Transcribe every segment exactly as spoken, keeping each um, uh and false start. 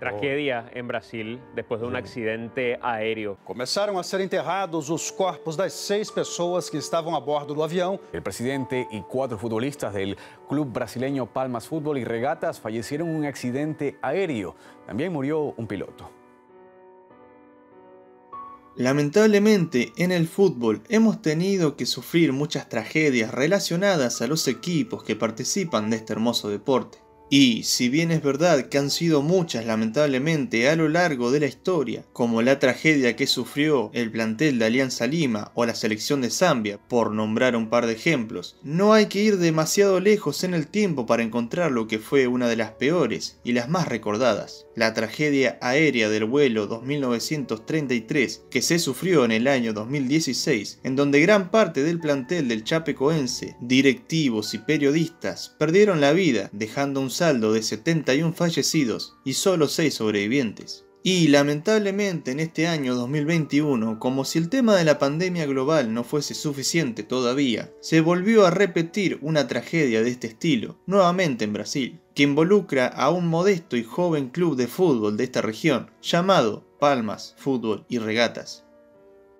Tragédia em Brasil, depois de um acidente aéreo. Começaram a ser enterrados os corpos das seis pessoas que estavam a bordo do avião. O presidente e quatro futbolistas do clube brasileiro Palmas Fútbol e Regatas faleceram em um acidente aéreo. Também morreu um piloto. Lamentablemente, en el fútbol hemos tenido que sufrir muchas tragedias relacionadas a los equipos que participan de este hermoso deporte. Y, si bien es verdad que han sido muchas lamentablemente a lo largo de la historia, como la tragedia que sufrió el plantel de Alianza Lima o la selección de Zambia, por nombrar un par de ejemplos, no hay que ir demasiado lejos en el tiempo para encontrar lo que fue una de las peores y las más recordadas. La tragedia aérea del vuelo dos mil novecientos treinta y tres que se sufrió en el año dos mil dieciséis, en donde gran parte del plantel del Chapecoense, directivos y periodistas perdieron la vida, dejando un saldo de setenta y uno fallecidos y solo seis sobrevivientes. Y lamentablemente en este año dos mil veintiuno, como si el tema de la pandemia global no fuese suficiente todavía, se volvió a repetir una tragedia de este estilo, nuevamente en Brasil, que involucra a un modesto y joven club de fútbol de esta región, llamado Palmas Fútbol y Regatas.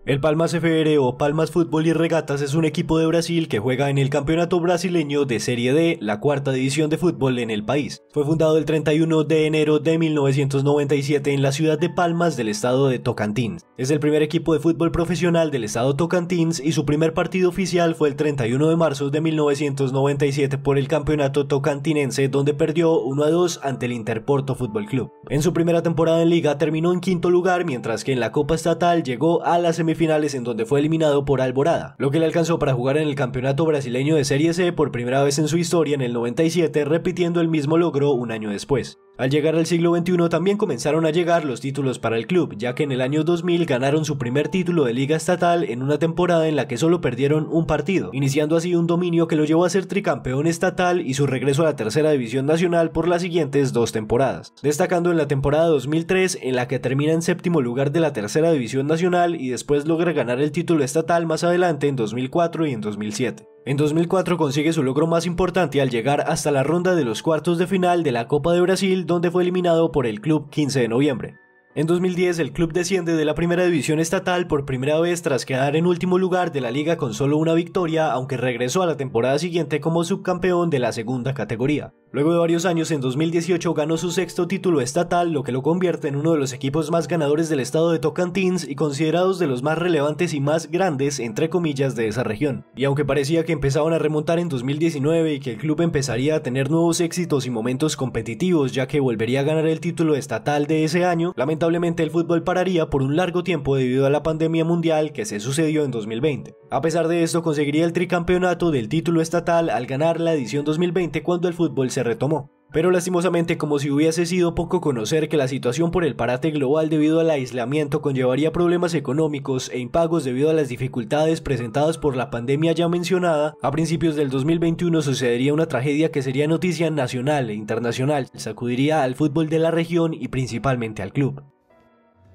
El Palmas F R o Palmas Fútbol y Regatas es un equipo de Brasil que juega en el Campeonato Brasileño de Serie D, la cuarta división de fútbol en el país. Fue fundado el treinta y uno de enero de mil novecientos noventa y siete en la ciudad de Palmas del estado de Tocantins. Es el primer equipo de fútbol profesional del estado Tocantins y su primer partido oficial fue el treinta y uno de marzo de mil novecientos noventa y siete por el Campeonato Tocantinense, donde perdió uno a dos ante el Interporto Fútbol Club. En su primera temporada en Liga terminó en quinto lugar, mientras que en la Copa Estatal llegó a la semifinal finales en donde fue eliminado por Alvorada, lo que le alcanzó para jugar en el Campeonato Brasileño de Serie C por primera vez en su historia en el noventa y siete, repitiendo el mismo logro un año después. Al llegar al siglo veintiuno también comenzaron a llegar los títulos para el club, ya que en el año dos mil ganaron su primer título de Liga Estatal en una temporada en la que solo perdieron un partido, iniciando así un dominio que lo llevó a ser tricampeón estatal y su regreso a la tercera división nacional por las siguientes dos temporadas, destacando en la temporada dos mil tres en la que termina en séptimo lugar de la tercera división nacional y después logra ganar el título estatal más adelante en dos mil cuatro y en dos mil siete. En dos mil cuatro consigue su logro más importante al llegar hasta la ronda de los cuartos de final de la Copa de Brasil, donde fue eliminado por el club quince de noviembre. En dos mil diez el club desciende de la primera división estatal por primera vez tras quedar en último lugar de la liga con solo una victoria, aunque regresó a la temporada siguiente como subcampeón de la segunda categoría. Luego de varios años, en dos mil dieciocho ganó su sexto título estatal, lo que lo convierte en uno de los equipos más ganadores del estado de Tocantins y considerados de los más relevantes y más grandes, entre comillas, de esa región. Y aunque parecía que empezaban a remontar en dos mil diecinueve y que el club empezaría a tener nuevos éxitos y momentos competitivos, ya que volvería a ganar el título estatal de ese año, lamentablemente el fútbol pararía por un largo tiempo debido a la pandemia mundial que se sucedió en dos mil veinte. A pesar de esto, conseguiría el tricampeonato del título estatal al ganar la edición dos mil veinte cuando el fútbol se retomó. Pero lastimosamente, como si hubiese sido poco conocer que la situación por el parate global debido al aislamiento conllevaría problemas económicos e impagos debido a las dificultades presentadas por la pandemia ya mencionada, a principios del dos mil veintiuno sucedería una tragedia que sería noticia nacional e internacional, sacudiría al fútbol de la región y principalmente al club.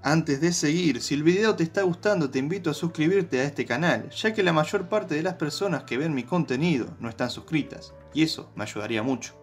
Antes de seguir, si el video te está gustando te invito a suscribirte a este canal, ya que la mayor parte de las personas que ven mi contenido no están suscritas, y eso me ayudaría mucho.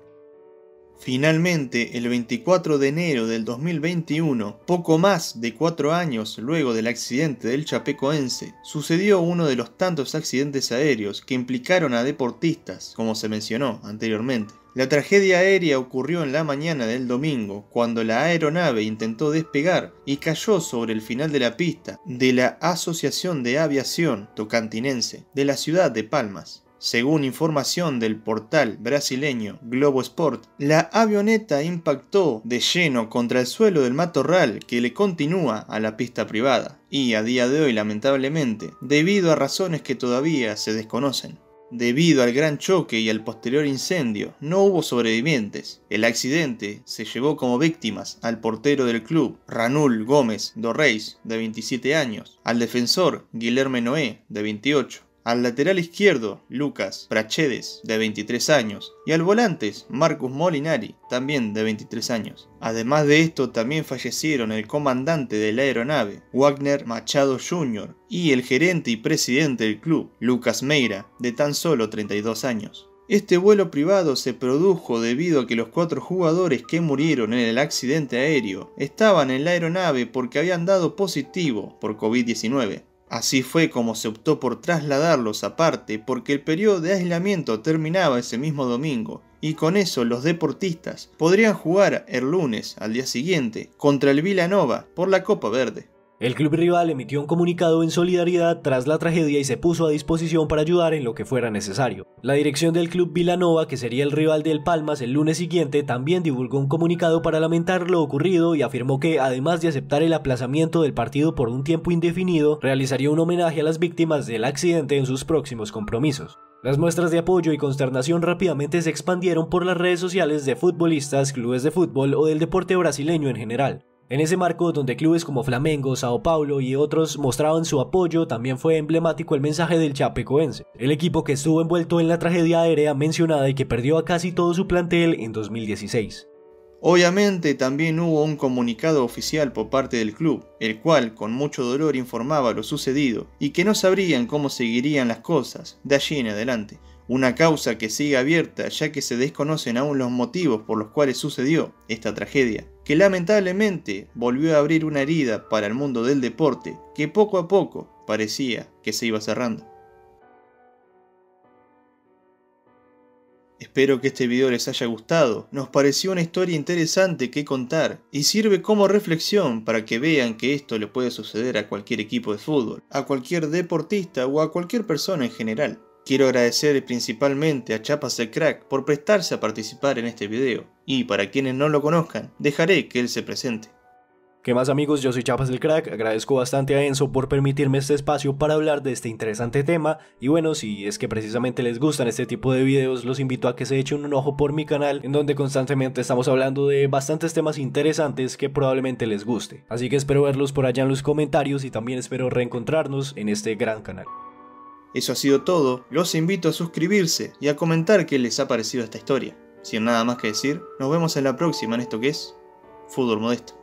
Finalmente, el veinticuatro de enero del dos mil veintiuno, poco más de cuatro años luego del accidente del Chapecoense, sucedió uno de los tantos accidentes aéreos que implicaron a deportistas, como se mencionó anteriormente. La tragedia aérea ocurrió en la mañana del domingo, cuando la aeronave intentó despegar y cayó sobre el final de la pista de la Asociación de Aviación Tocantinense de la ciudad de Palmas. Según información del portal brasileño Globo Esporte, la avioneta impactó de lleno contra el suelo del matorral que le continúa a la pista privada y a día de hoy, lamentablemente, debido a razones que todavía se desconocen. Debido al gran choque y al posterior incendio, no hubo sobrevivientes. El accidente se llevó como víctimas al portero del club, Ranul Gómez Dorreis, de veintisiete años, al defensor, Guilherme Noé, de veintiocho, al lateral izquierdo, Lucas Prachedes, de veintitrés años, y al volante, Marcus Molinari, también de veintitrés años. Además de esto, también fallecieron el comandante de la aeronave, Wagner Machado junior, y el gerente y presidente del club, Lucas Meira, de tan solo treinta y dos años. Este vuelo privado se produjo debido a que los cuatro jugadores que murieron en el accidente aéreo estaban en la aeronave porque habían dado positivo por COVID diecinueve. Así fue como se optó por trasladarlos aparte porque el periodo de aislamiento terminaba ese mismo domingo y con eso los deportistas podrían jugar el lunes al día siguiente contra el Vila Nova por la Copa Verde. El club rival emitió un comunicado en solidaridad tras la tragedia y se puso a disposición para ayudar en lo que fuera necesario. La dirección del club Vila Nova, que sería el rival del Palmas el lunes siguiente, también divulgó un comunicado para lamentar lo ocurrido y afirmó que, además de aceptar el aplazamiento del partido por un tiempo indefinido, realizaría un homenaje a las víctimas del accidente en sus próximos compromisos. Las muestras de apoyo y consternación rápidamente se expandieron por las redes sociales de futbolistas, clubes de fútbol o del deporte brasileño en general. En ese marco, donde clubes como Flamengo, Sao Paulo y otros mostraban su apoyo, también fue emblemático el mensaje del Chapecoense, el equipo que estuvo envuelto en la tragedia aérea mencionada y que perdió a casi todo su plantel en dos mil dieciséis. Obviamente también hubo un comunicado oficial por parte del club, el cual con mucho dolor informaba lo sucedido y que no sabrían cómo seguirían las cosas de allí en adelante. Una causa que sigue abierta ya que se desconocen aún los motivos por los cuales sucedió esta tragedia, que lamentablemente volvió a abrir una herida para el mundo del deporte que poco a poco parecía que se iba cerrando. Espero que este video les haya gustado, nos pareció una historia interesante que contar y sirve como reflexión para que vean que esto le puede suceder a cualquier equipo de fútbol, a cualquier deportista o a cualquier persona en general. Quiero agradecer principalmente a Chapas El Crack por prestarse a participar en este video y para quienes no lo conozcan, dejaré que él se presente. ¿Qué más amigos? Yo soy Chapas El Crack, agradezco bastante a Enzo por permitirme este espacio para hablar de este interesante tema y bueno, si es que precisamente les gustan este tipo de videos, los invito a que se echen un ojo por mi canal en donde constantemente estamos hablando de bastantes temas interesantes que probablemente les guste, así que espero verlos por allá en los comentarios y también espero reencontrarnos en este gran canal. Eso ha sido todo, los invito a suscribirse y a comentar qué les ha parecido esta historia. Sin nada más que decir, nos vemos en la próxima en esto que es Fútbol Modesto.